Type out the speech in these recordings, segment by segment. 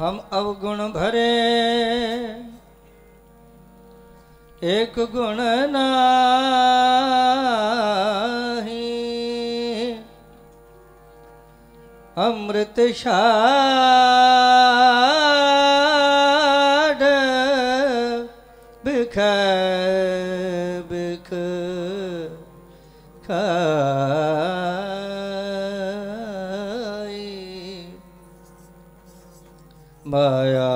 हम अवगुण भरे एक गुण नाही, अमृत शाढ़ बिख बिख माया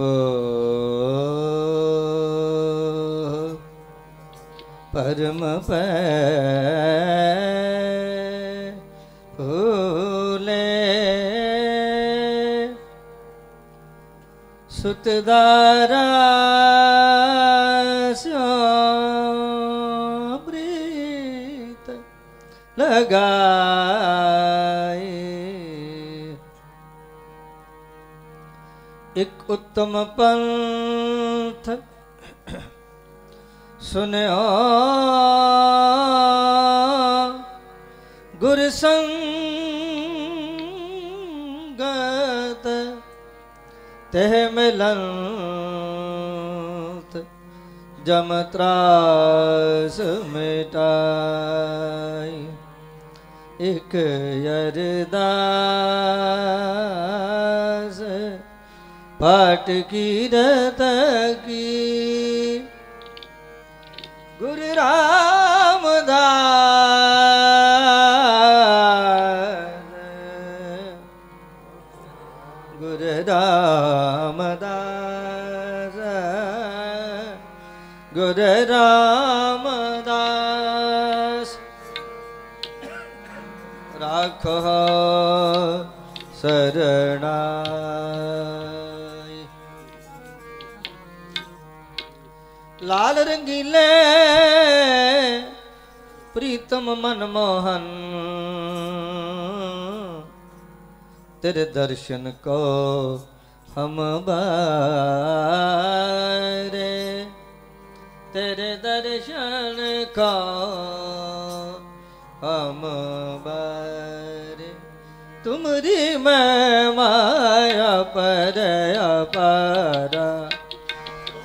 मोह परम फूले सुतदारा सोमृत लगाए। एक उत्तम पंथ सुनो गुरु संगत तेह मिलंत जम त्रास मिटाई। एक अरदास पाठ की रत की गुरु रामदास, गुरु रामदास, गुरु रामदास राखो शरणा। लाल रंगीले प्रीतम मनमोहन तेरे दर्शन को हम बारे, तेरे दर्शन को हम बारे। तुम्हारी मैं माया पर अपारा,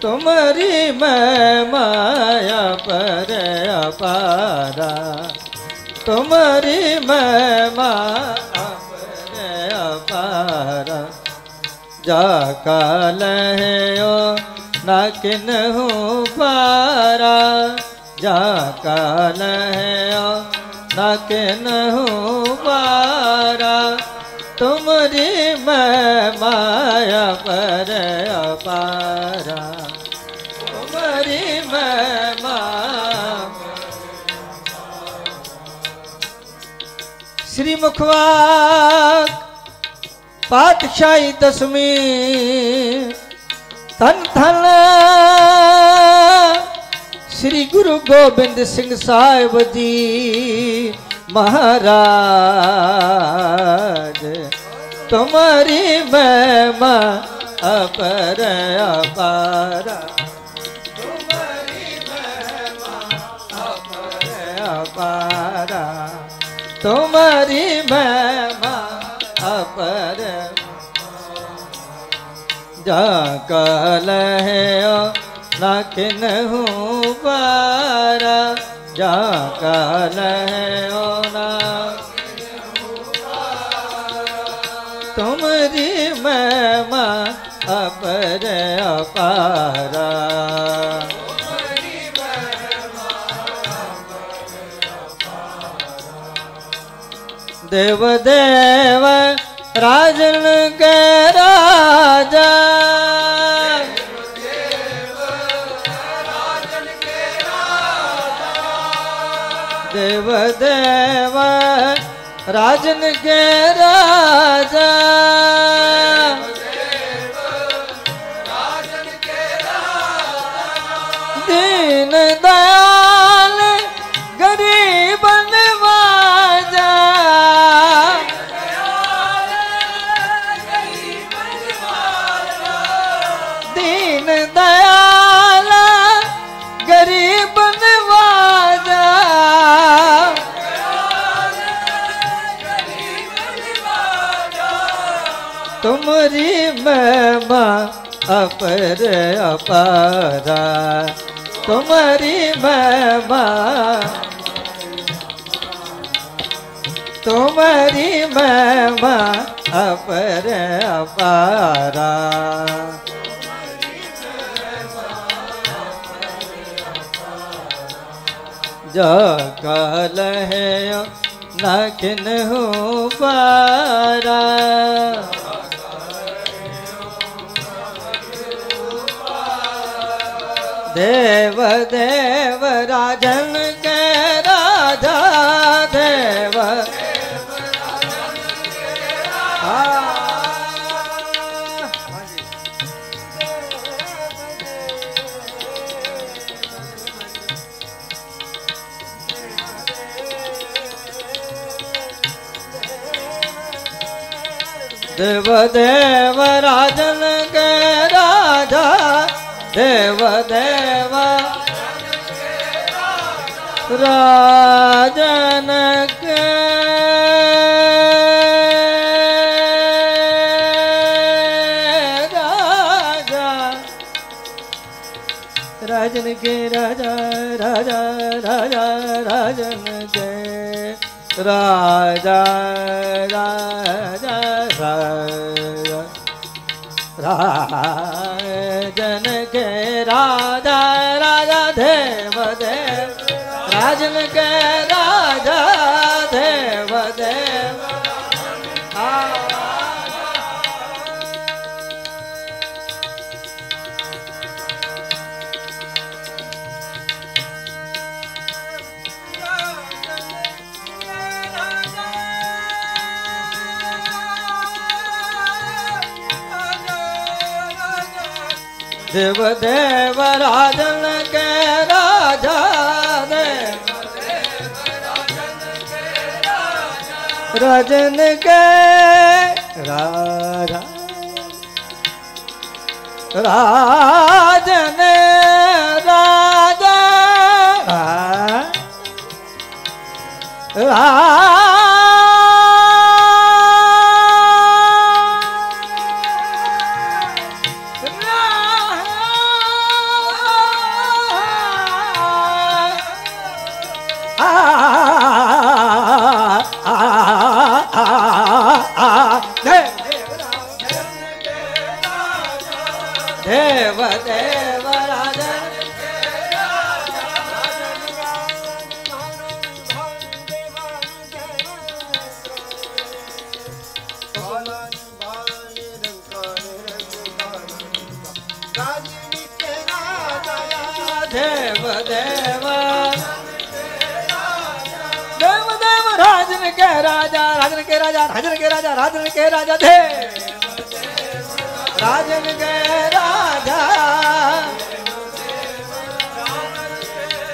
तुम्हारी मैं माया पर अपारा, तुम्हारी मैं माया पर अपारा। जा काल है ओ ना किन्हु पारा, जा काल है ओ ना किन्हु पारा, तुम्हारी मैं माया पर अपारा, तुम्हारी मैं माया। श्री मुखवाक पातशाही दसमी धन धन श्री गुरु गोविंद सिंह साहिब जी महाराज। तुम्हारी महिमा अपर अपारा, तुम्हारी महिमा अपर अपारा, तुम्हारी महिमा अपर। जा काल है ओ ना किन्हु पारा, जा काल है ओ ना तुम्हारी महिमा अपर अपारा। देव देव राजन के राजा, देव देव राजन के राजा, दयाल गरीबन वाजा, दीन दयाल गरीबन वाजा, तुम्हारी महिमा अपर अपारा, तुम्हारी महिमा, तुम्हारी महिमा अपर अपारा। जो काल है ना किन्हु पारा, देव देव राजन के राजा, देव देव देव राजन के राजा, देव देव राजन के राजा, राजन के राजा, राजा राजा राजन के राजा, राजा राजा राजन के राजा, राजा देव देव राजन के राजा, देव देव देव देव राजन के राजा, देव देव राजन के राजा, राजन राजा, राजा राजन के राजा, राजन के राजा, राजन के राजा थे, राजन के राजा,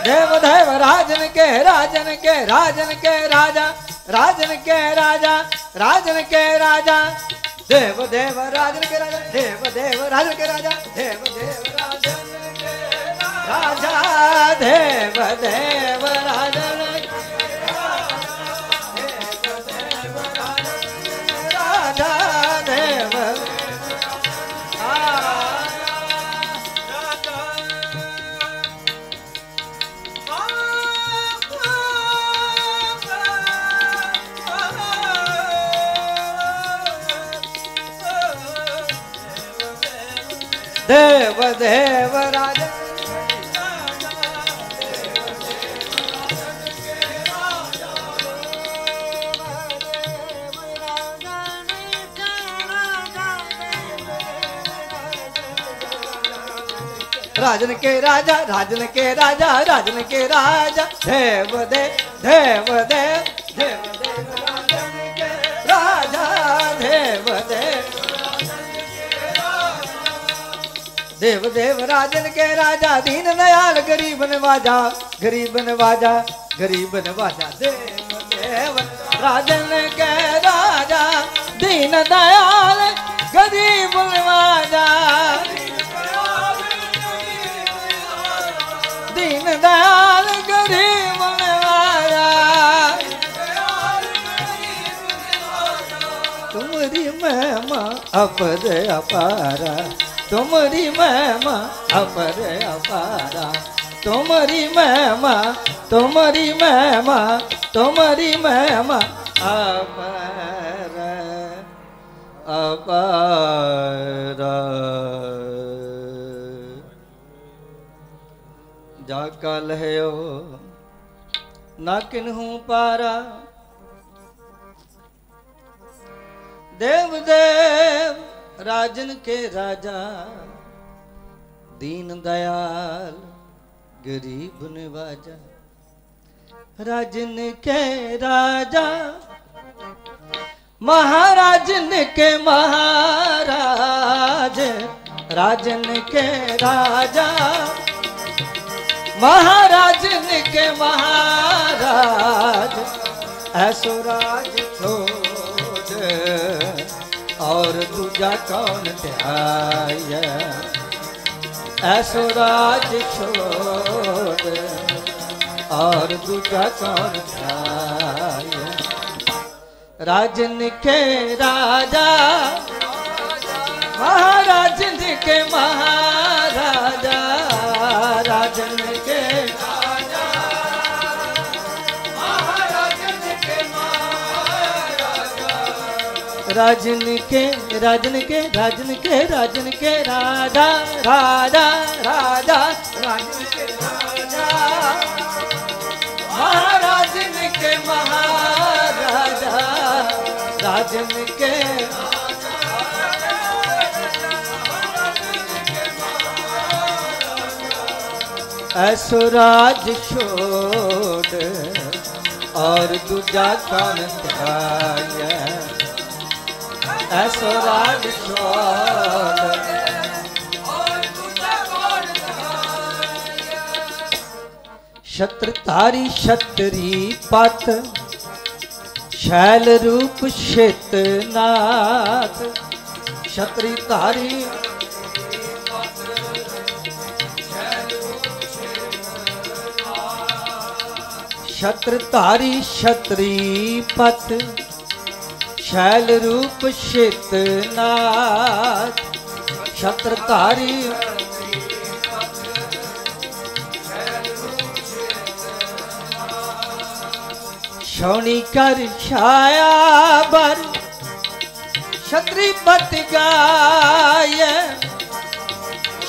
देव देव राजन के राजन के राजन के राजा, राजन के राजा, राजन के राजा, देव देव राजन के राजा, देव देव राजन के राजा, देव देव राजन के राजा, देव देव राजन देव देव राजा, राजन के राजा, राजन के राजा, राजन के राजा, देव देव देव देव देव राजन के राजा, देव देव देव देव राजन के राजा, दीन दयाल गरीब नवाजा, गरीब नवाजा, गरीब नवाजा। देव देव राजन के राजा, दीन दयाल गरीब नवाजा, दीन दयाल गरीब नवाजा। तुम्हारी महिमा अपर अपारा, तुम्हारी महिमा अपर अपारा, तुम्हारी महिमा, तुम्हारी महिमा, तुम्हारी महिमा अपर अपारा। जाका लहयो ना किन्हू पारा, देव देव राजन के राजा, दीन दयाल गरीब निवाजा। राजन के राजा, महाराजन के महाराज, राजन के राजा, महाराजन के महाराज। ऐसो राज छोड़ और दूजा कौन ध्याय, ऐसो राज छोड़ और दूजा कौन ध्याय। राजन के राजा, महाराजन के महाराजा, राजन के राजा, महाराजन के राजन के, राजन के, राजन के, राजन के राधा राधा राधा, राजन के राजा, महाराजन के महाराजा, राजन के राजा। ऐसो राज छोड़ और दूजा कौन ध्याय, ऐसो राज छोड़ और दूजा कौन ध्याय। शत्रतारी शतरी पत, शैल रूप शेतनाथ, शत्रतारी शत्रतारी शतरी पत, शैल रूप शेतनाथ, शत्रतारी शौनी कर छाया बर, क्षत्रि पत गाय,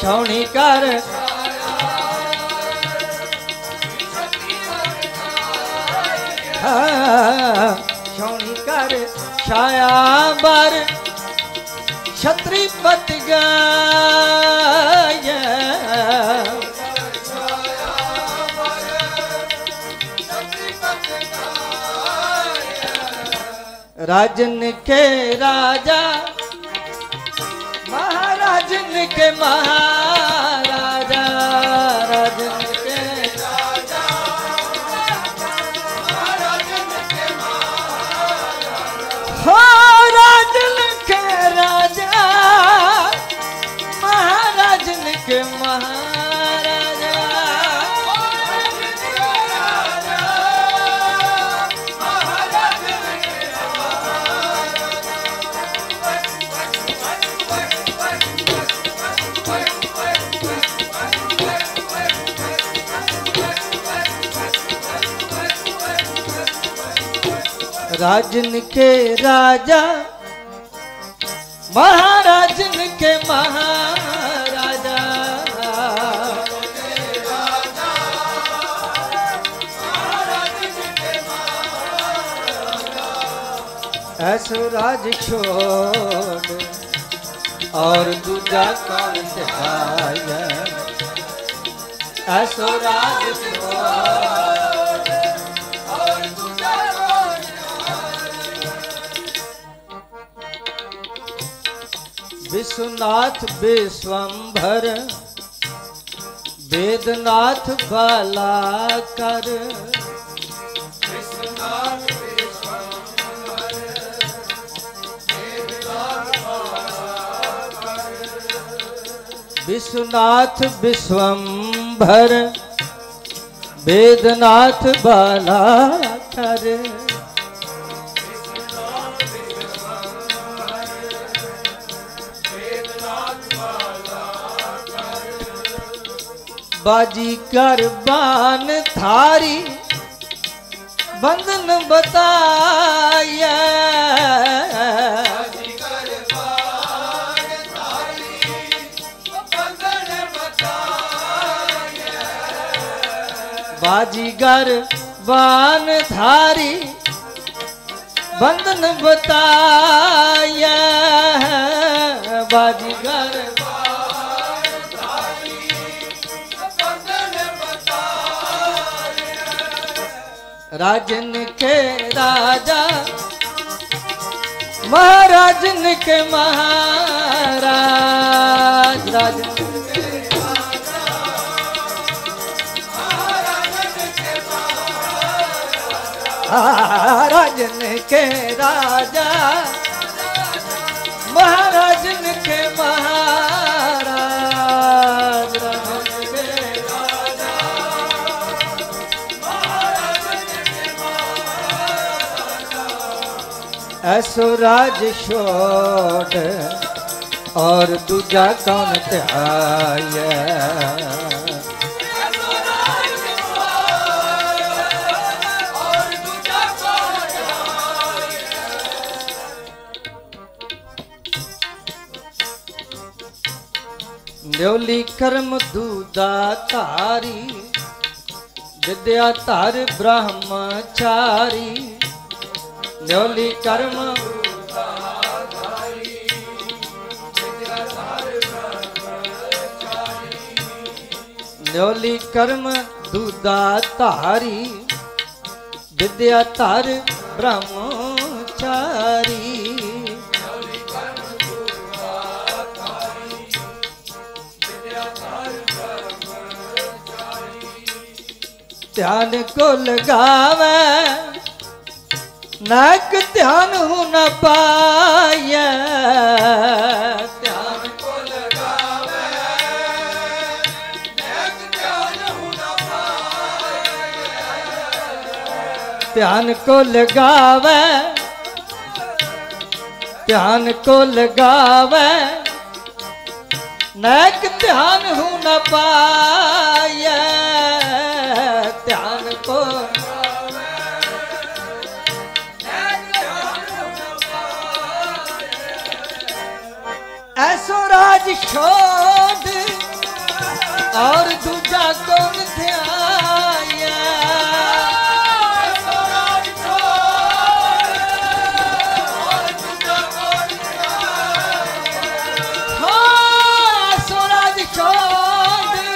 शौनी कर शौनी कर छाया बर, क्षत्रिपत गाय, राजन के राजा, महाराजन के महाराजा, राजन के महाराजा, राजन के राजा, महाराजन के महाराजा, ऐसो राज छोड़ और दूजा कौन ध्याय, ऐसो राज छोड़ और दूजा कौन ध्याय। विश्वनाथ विश्वंभर वेदनाथ बालाकर विश्वनाथ विश्वंभर वेदनाथ बालाकर बाजी कर बान थारी बंधन बताया बाजीगर बान थारी बंधन बताया बाजीगर राजन के राजा महाराजन के महाराज राजन के राजा महाराजन के महाराज राजन के राजा महाराजन के महाराज ऐसो राज छोड़ और दूजा कौन त्याया न्योली कर्म दूधा तारी विद्या तार ब्रह्मचारी न्योली कर्म न्योली कर्म दूधा तारी विद्या तार ब्रह्मचारी ध्यान को लगावे नाक ध्यान हूँ न पाया ध्यान को लगावे नाक ध्यान हूँ न पाया ध्यान को लगावे ध्यान को लगावे नाक ध्यान हूँ न पाया ध्यान को ऐसो राज छोड़ और दूजा कौन ध्याया ऐसो राज छोड़ और दूजा कौन ध्याया ऐसो राज छोड़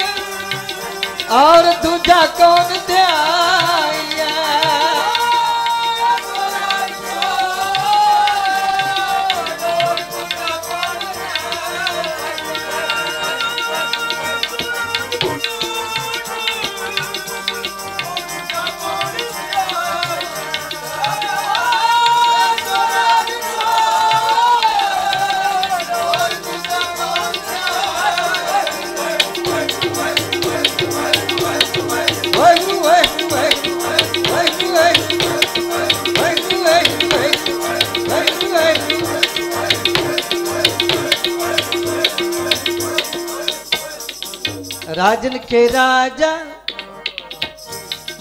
और दूजा कौन ध्याया राजन के राजा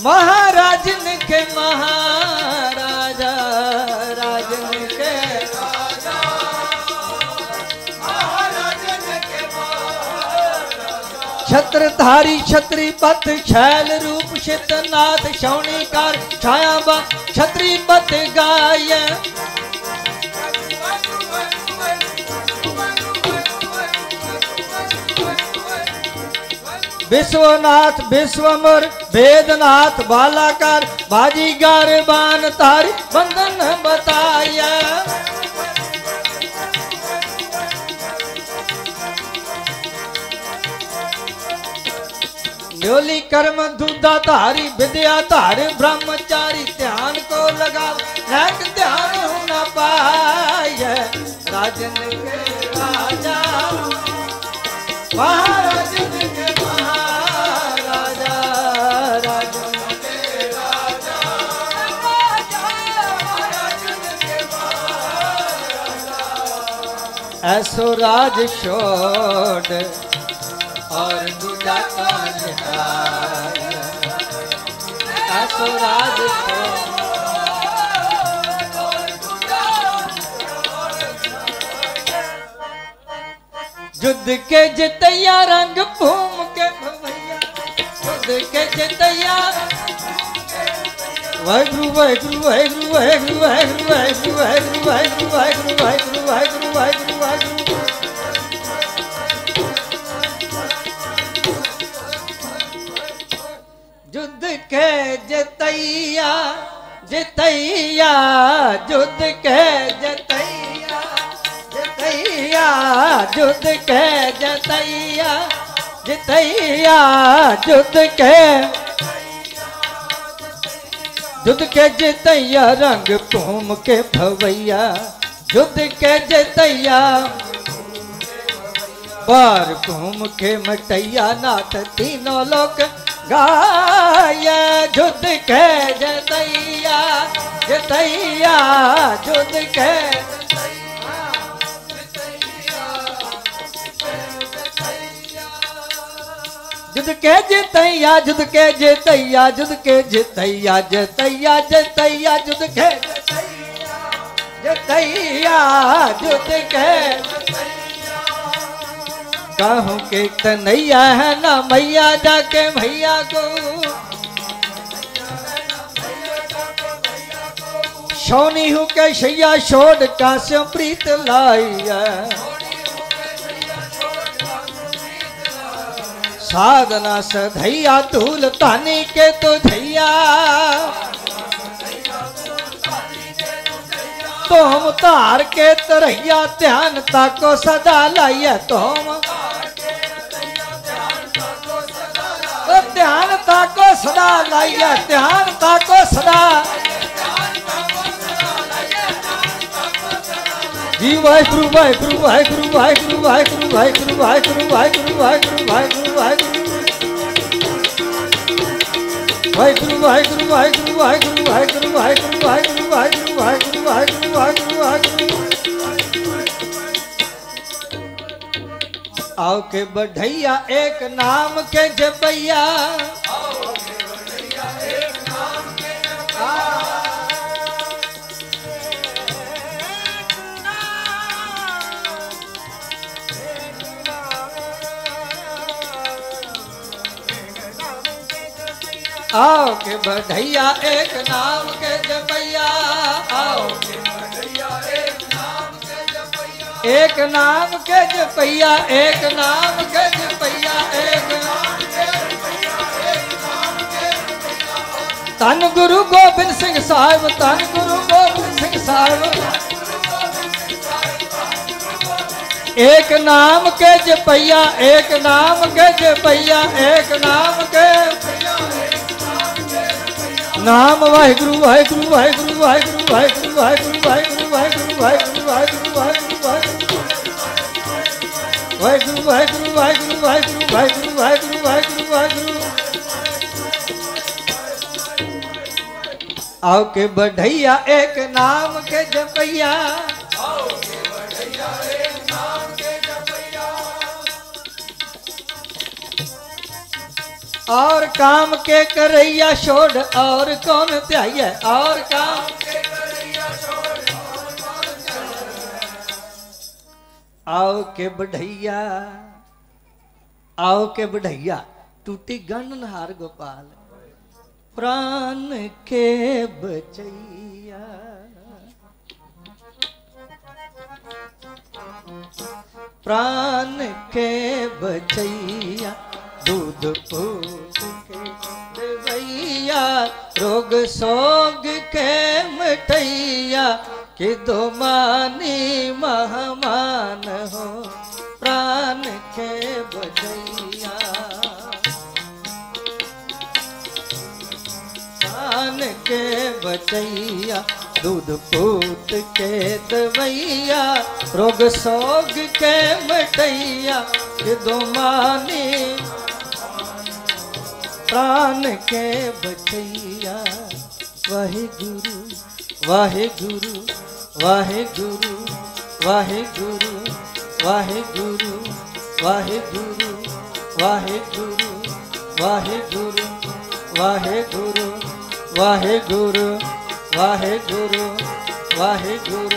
महाराजन के महाराजा राजन के राजा महाराजन के महाराजा छत्रधारी छत्रीपत छैल रूप शीतनाथ शौणीकार छायाबा छत्रीपत गाय विश्वनाथ विश्वमर वेदनाथ बालाकार बाजीगर बान तारी बंधन बताया न्योली कर्म दूधा धारी विद्या धारी ब्रह्मचारी ध्यान को लगाओ एक ध्यान होना पाए राजन के राजा महाराजन के महाराजा राजन के राजा महाराजन के महाराजा ऐसो राज छोड़ और दूजा कौन ऐसो राज युद्ध के जितैया रंग भूम के भैया युद्ध के जितैया वाहेगुरु वाहेगुरु वाहेगुरु वाहेगुरु वाहेगुरु वाहेगुरु वाहेगुरु वाहेगुरु वाहेगुरु वाहेगुरु वाहेगुरु वाहेगुरु युद्ध के जतैया जतैया युद्ध के जतैया जतैया युद्ध के जतैया जतैया युद्ध के जतैया रंग घूम के भवैया युद्ध के जतैया बार घूम के मटैया नाथ तीनों लोक गाया जुद के जतैया जतैया जुद के जुद के जतैया जुद के जतैया जुद के जतैया जतैया जतैया जुद के जतैया जुद के कहूँ के तनैया है ना मैया जाके भैया को सोनी हूँ के शैया छोड़ का से प्रीत लाइया साधना सधैया धूल तानी के तो धैया तोम तार के तरैया ध्यान ताको सदा लाइया तोम ध्यान ताको सदा लाइया ध्यान ताको सदा जी वाहेगुरु वाहेगुरु वाहेगुरु वाहेगुरु वाहेगुरु वाहेगुरु वाहेगुरु वाहेगुरु वाहेगुरु वाहेगुरु वाहेगुरु वाहेगुरु वाहेगुरु वाहेगुरु वाहेगुरु वाहेगुरु वाहेगुरु वाहेगुरु वाहेगुरु वाहेगुरु वाहेगुरु आओ के बढ़ैया एक नाम के जपैया आओ के बढ़ैया एक नाम के जपैया आओ के बढ़ैया एक नाम के जपैया एक नाम के जपैया एक नाम के जपैया एक नाम के जपैया एक नाम के जपैया धन गुरु गोविंद सिंह साहिब धन गुरु गोविंद सिंह साहिब एक नाम के जपैया एक नाम के जपैया एक नाम के नाम वाहेगुरु वाहेगुरु वाहेगुरु वाहेगुरु वाहेगुरु वाहेगुरु वाहेगुरु वाहेगुरु वाहेगुरु वाहेगुरु वाहेगुरु वाहेगुरु वाहेगुरु वाहेगुरु वाहेगुरु वाहेगुरु वाहेगुरु वाहेगुरु आओ के बढ़ैया एक नाम के जपैया और काम के करैया छोड़ और कौन त्याइए और काम के करैया छोड़ और कौन त्याइए आओ के बढ़ैया टूटी गणनहार गोपाल प्राण के बचैया प्राण के बचैया दूध पूछ के देवैया रोग सोग के मिटैया कि दो मानी महामान हो प्राण के बचैया बचैया, दूध पूत के दवैया, रोग सोग के मटैया, दो माने प्राण के बचैया। वाहेगुरु वाहेगुरु वाहेगुरु वाहेगुरु वाहेगुरु वाहेगुरु वाहेगुरु वाहेगुरु वाहेगुरु वाहेगुरु वाहेगुरु वाहेगुरु वाहेगुरु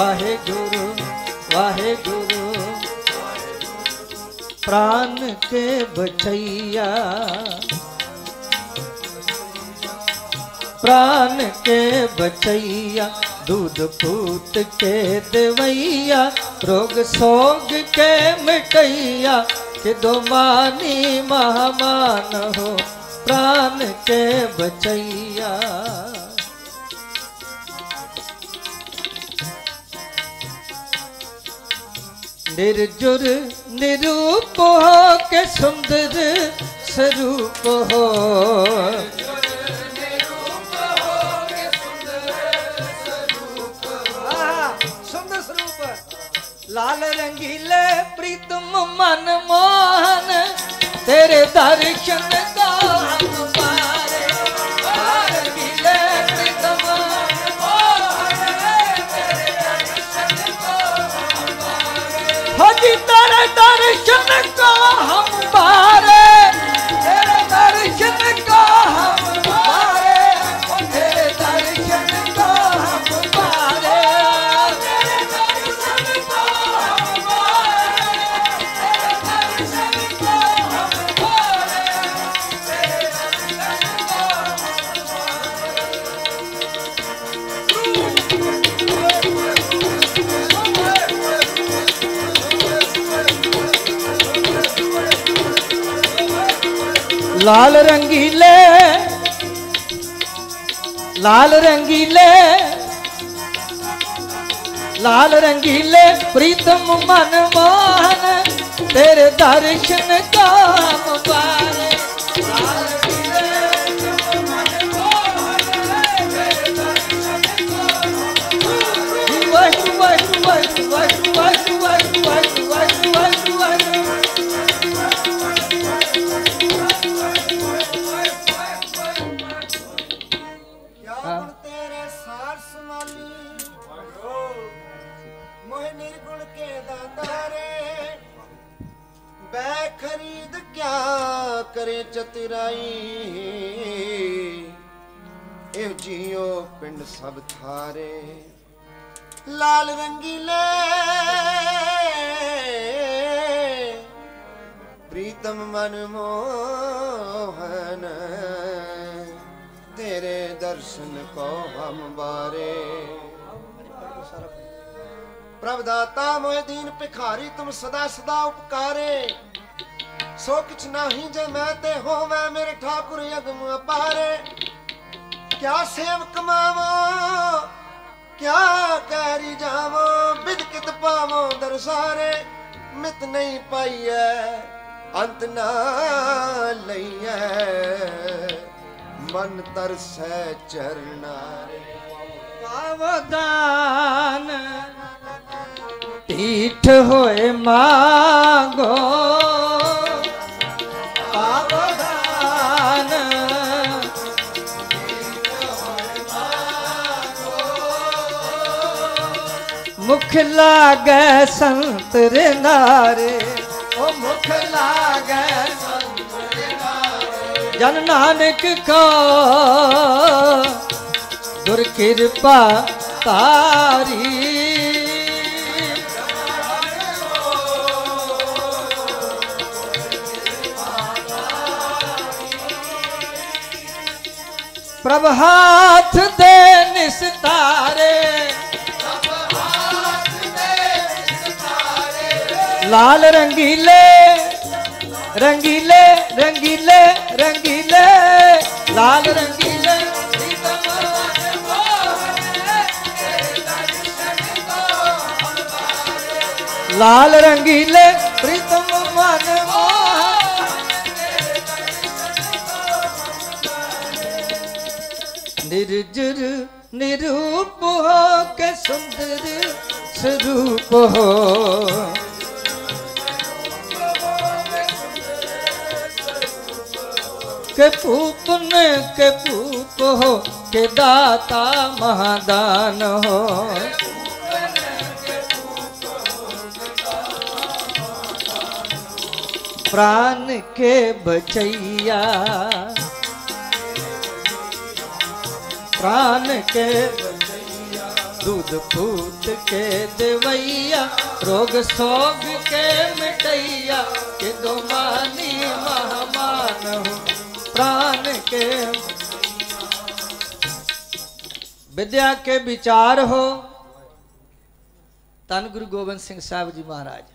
वाहेगुरु वाहेगुरु प्राण के बचैया, प्राण के बचैया, दूध पूत के देवैया, रोग सोग के मिटैया, के दो मानी महामान हो प्राण के बचैया। निर्जुर निरूप हो के सुंदर स्वरूप हो, लाल रंगीले प्रीतम मन मोहन, तेरे दर्शन का पारे। लाल रंगीले प्रीतम मन मोहन, तेरे दर्शन को हम पारे। हो जी तेरे दर्शन को हम पारे, तेरे दर्शन को हम पारे, तेरे दर्शन को हम पारे। लाल रंगीले, लाल रंगीले, लाल रंगीले प्रीतम मन मोहन, तेरे दर्शन का पारे। लाल रंगीले प्रीतम मन मोहन, तेरे दर्शन का पारे। वश वश वश वश वश वश वश वश वश वश करे चतुराई एव जियो पिंड सब थारे। लाल रंगीले प्रीतम मन मोहन, तेरे दर्शन को हम बारे। प्रभु दाता मोय दीन भिखारी तुम सदा सदा उपकारे, सो किछ नाही जे मैं ते होवे, मेरे ठाकुर अगम अपारे। क्या सेव कमावो क्या करी जावो, बिद कित पावो दरसारे। मित नहीं पाई है अंत ना लई है, मन तरसै चरनारे। पावो दान टीठ होए मांगो, मुख लागे संत रे नारे, ओ मुख लागे संत रे नारे। जन नानक को दुर कृपा तारी, प्रभ हाथ दे निस्तारे। लाल रंगीले रंगीले रंगीले रंगीले, लाल रंगीले प्रीतम मन मोहन, लाल रंगीले प्रीतम मन मोहन, निर्जर निरूप हो के सुंदर स्वरूप हो, के पूप हो के दाता महादान हो, प्राण के बचैया प्राण के बचैया, दूध पूत के देवैया, रोग सोग के मिटैया, के दो मानी महामान हो, प्राण के विद्या के विचार हो। धन गुरु गोविंद सिंह साहब जी महाराज,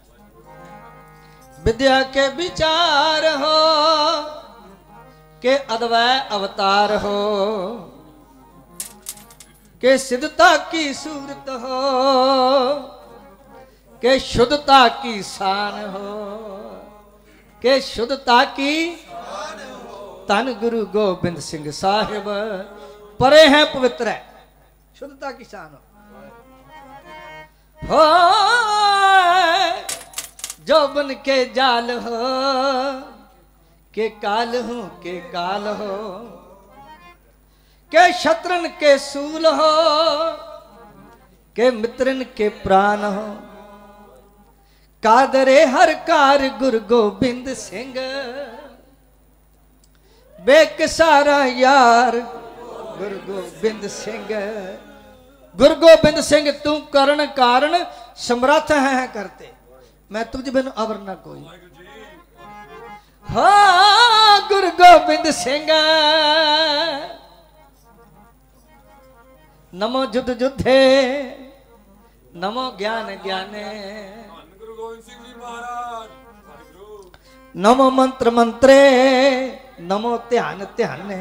विद्या के विचार हो के अद्वै अवतार हो, के सिद्धता की सूरत हो, के शुद्धता की शान हो, के शुद्धता की शान हो। धन गुरु गोविंद सिंह साहिब परे हैं, पवित्र है, शुद्धता की शान हो, जौबन के जाल हो, के काल हूँ के काल हो, के शत्रन के सूल हो, के मित्रन के प्राण हो, कादरे हर कार गुरु गोविंद सिंह, बेकसारा यार गुरु गोविंद सिंह। गुरु गोविंद सिंह तू करण कारण समर्थ है करते, मैं तुझ बिन अवर ना कोई। हा गुरु गोविंद सिंह नमो जुद जुद्धे, नमो ज्ञान ज्ञाने, नमो मंत्र मंत्रे, नमो ध्यान ध्याने,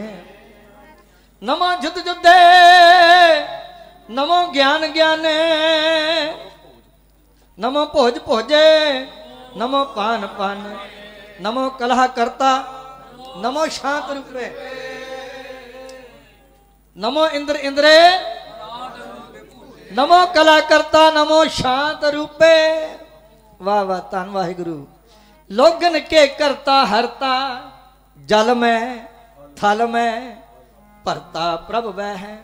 नमो जुद जुद्धे, नमो ज्ञान ज्ञाने, नमो भोज भोजे, नमो पान पान, नमो कलह करता, नमो शांत रूपे, नमो इंद्र इंद्रे, नमो कला करता, नमो शांत रूपे। वाह वाह, तान वाहेगुरु। लोगन के करता हरता, जल में थल में परता प्रभु वह है।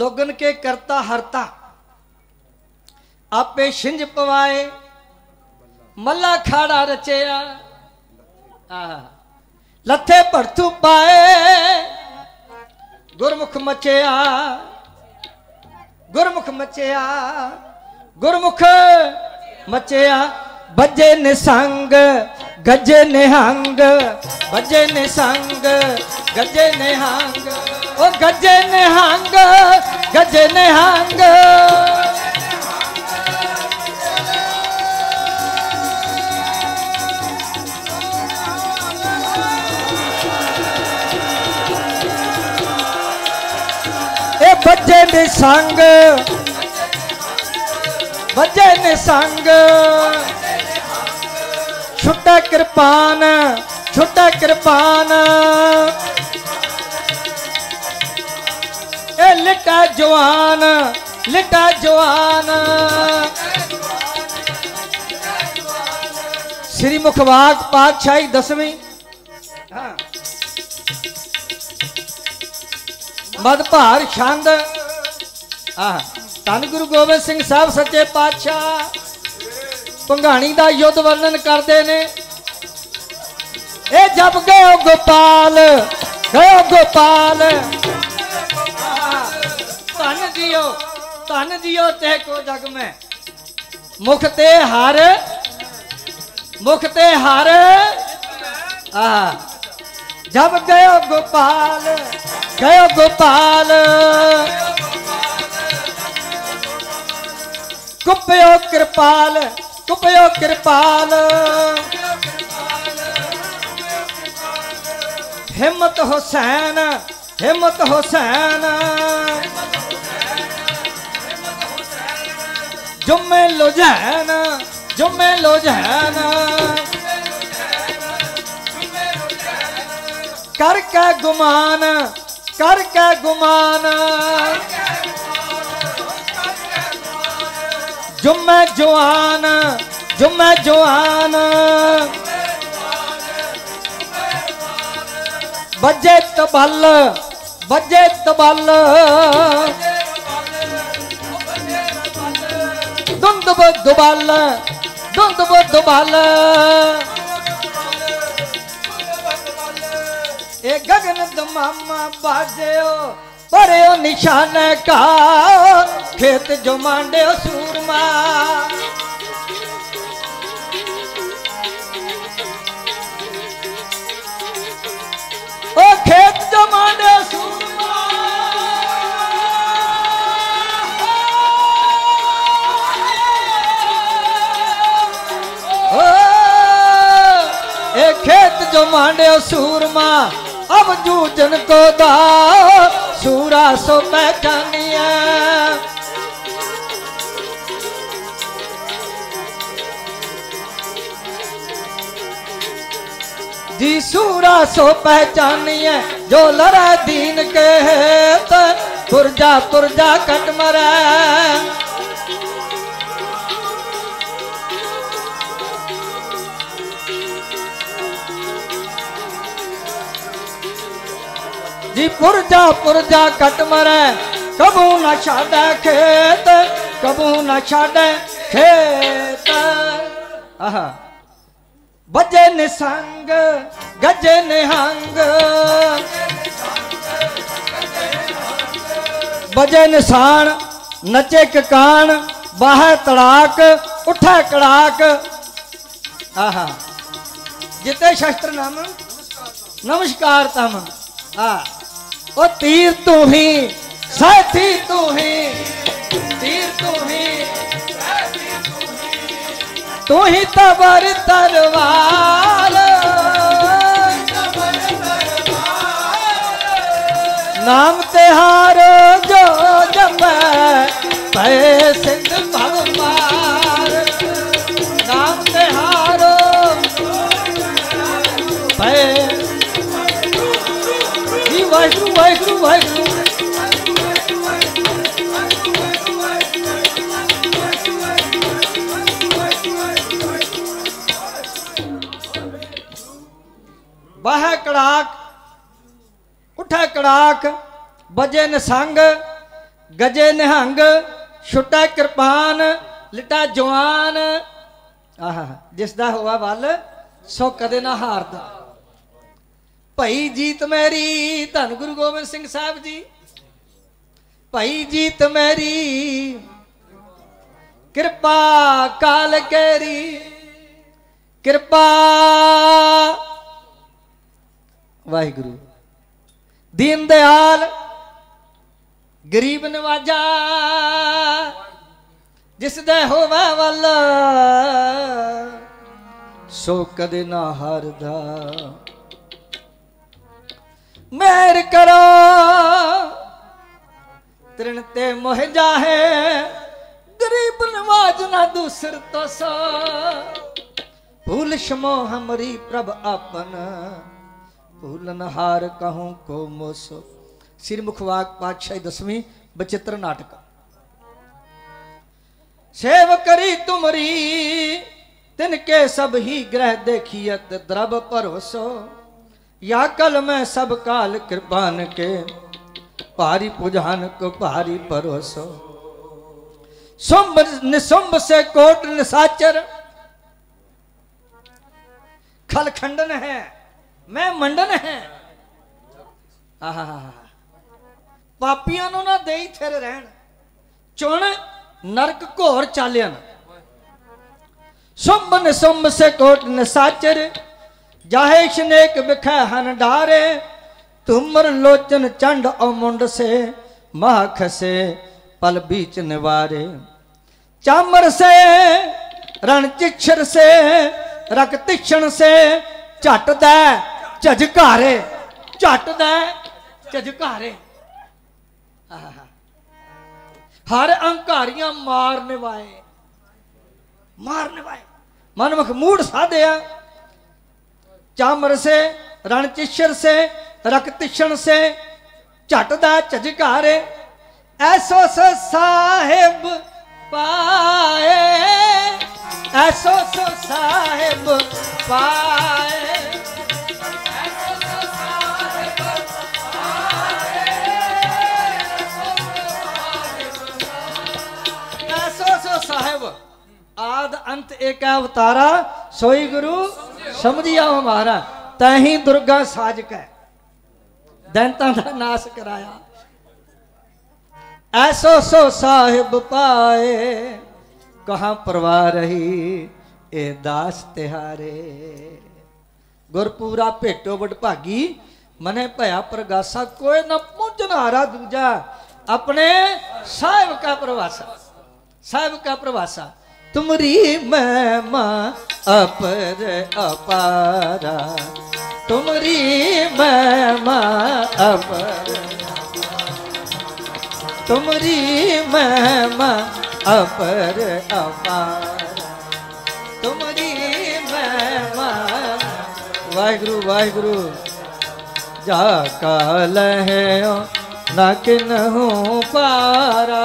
लोगन के करता हरता, आपे शिंज पवाए, मल्ला खाड़ा रचया, लथे भरथू पाए, गुरमुख मचया, गुरमुख मचया, गुरमुख मचया। बजे निसंग गजे निहंग, बजे निसंग गजे निहंग, ओ गजे निहंग गजे निहंग। बजे निसंग बजे निसंग, छुट्टा कृपान छुट्टा कृपान, ए लिटा जवान लिटा जवान। श्री मुखवाग पातशाही 10वीं। हाँ, मदभार छंद। धन गुरु गोविंद सिंह साहब सच्चे पातशाह पंघाणी का युद्ध वर्णन करते हैं। ए जब गयो गोपाल गयो गोपाल, धन दियो ते को जग में, मुख ते हार। जब गयो गोपाल गयो गोपाल, कुपयो कृपाल कुपयो कृपाल, हिम्मत हुसैन हिम्मत हुसैन, जुम्मे लुझैन जुम्मे लुझैन। कर के गुमान करके गुमाना जुम्मे जुहाना जुम्मे जुहाना बजे तबल दुंद दुबल ए गगन दमामा बाजेओ भरेओ निशान का खेत जो मांडेओ सूरमा ओ खेत जो मांडेओ सूरमा ओ ए खेत जो मांडेओ सूरमा अब जूझन को दा सूरा सो पहचानिया जी सूरा सो पहचानिए जो लड़ा दीन के हेत पुरजा पुरजा कट मरे जी पुरजा पुरजा कट मरे कबू न छाड़े खेत कबू न छाड़े खेत। आहा बजे निसंग गजे निहंग बजे निशान नचे ककान बाहे तड़ाक उठे कड़ाक। आहा जिते शस्त्र नाम नमस्कार तम आ ओ तीर तू ही साथी तू ही तीर तू ही साथी तू ही तबर तरवाल नाम तिहार जो जब पै सिंध भगवान नाम तिहार पै वाहिगुरु वाहिगुरु वाहिगुरु बाहे कड़ाक उठे कड़ाक बजे निसंग गजे निहंग छुटे कृपान लिटा जवान। आहा जिसदा हुआ बल सो कदे ना हारदा। भाई जीत मेरी धन गुरु गोविंद सिंह साहब जी भाई जीत मेरी कृपा काल केरी कृपा वाहिगुरु दीन दयाल गरीब नवाजा जिस दे होवे वल सो कदे ना हारदा। मेहर करो तिरन ते मोह जाहे गरीब नवाज ना दूसर तो सो भूल क्षमो हमरी प्रभ आपन भूलन हार कहूं को मोसो। श्री मुखवाक पातशाही 10वीं बचित्र नाटक। सेव करी तुमरी तिनके सब ही ग्रह देखियत द्रव परोसो या कल में सब काल कृपान के पारी पुजान को पारी परोसो। सुम्भ निसुम्भ से कोट निसाचर खलखंडन है मैं मंडन है। आहा पापियां ना देई थेरे रहन चुन नरक घोर चालियन। सुम्भ निसुम्भ से कोट निसाचर जाहे शनेक बिखै हन डारे तुमर लोचन चंड और मुंड से माख से पल बीच निवारे चामर से रणचिक्षर से रक्तिक्षण से झट दै झजकारे झट दै झजकारे। हर अंकारियां मार निवाए मार निवाए मन मखमूड साधे चामर से रणचिक्षर से रक्तिक्षण से झट दा झजकारे ऐसो साहिब पाए, ऐसो साहिब पाए, ऐसो साहिब आद अंत एक अवतारा सोई गुरु समझिया हमारा। तही दुर्गा साजक है दैंता का नाश कराया। ऐसो सो साहिब पाए कहाँ परवा रही ए दास तिहारे। गुरपुरा भेटो वडभागी मने भया प्रगासा कोई न पूजनहारा दूजा अपने साहिब का प्रवासा। साहिब का प्रवासा तुमरी महिमा अपर अपारा, तुमरी महिमा अपर, तुमरी महिमा अपर अपारा, तुमरी महिमा। वाहिगुरु वाहिगुरु जा काल है ना किन्हु पारा,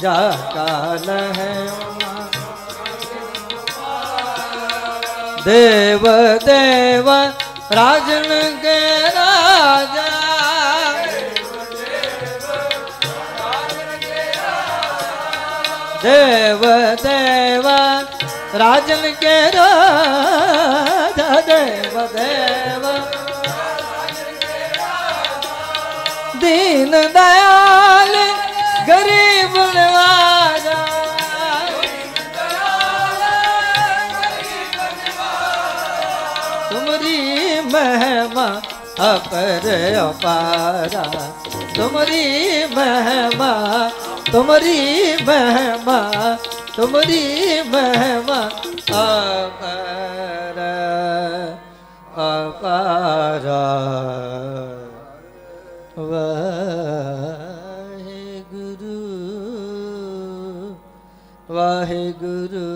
जा काल है देव देव राजन के राजा, देव देव राजन के राजा, देव देव दीन दयाल गरीब नवाजा, तुमरी महिमा अपर अपारा, तुमरी महिमा, तुमरी महिमा, तुमरी महिमा अपर अपारा। वाहेगुरु वाहेगुरु।